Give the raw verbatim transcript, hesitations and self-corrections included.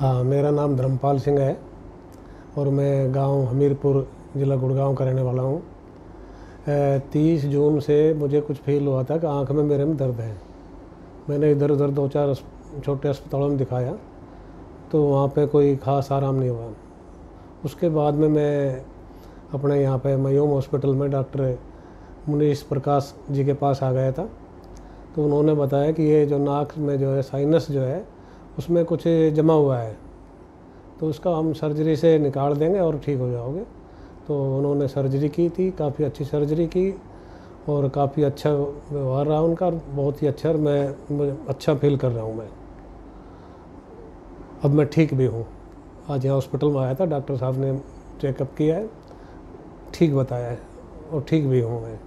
हाँ, मेरा नाम धर्मपाल सिंह है और मैं गांव हमीरपुर ज़िला गुड़गांव का रहने वाला हूँ। तीस जून से मुझे कुछ फील हुआ था कि आँख में मेरे में दर्द है। मैंने इधर उधर दो चार छोटे अस्पतालों में दिखाया तो वहाँ पे कोई ख़ास आराम नहीं हुआ। उसके बाद में मैं अपने यहाँ पे मयोम हॉस्पिटल में डॉक्टर मुनीष प्रकाश जी के पास आ गया था, तो उन्होंने बताया कि ये जो नाक में जो है साइनस जो है उसमें कुछ जमा हुआ है, तो उसका हम सर्जरी से निकाल देंगे और ठीक हो जाओगे। तो उन्होंने सर्जरी की थी, काफ़ी अच्छी सर्जरी की और काफ़ी अच्छा व्यवहार रहा उनका, बहुत ही अच्छा। मैं अच्छा फील कर रहा हूँ। मैं अब मैं ठीक भी हूँ। आज यहाँ हॉस्पिटल में आया था, डॉक्टर साहब ने चेकअप किया है, ठीक बताया है और ठीक भी हूँ मैं।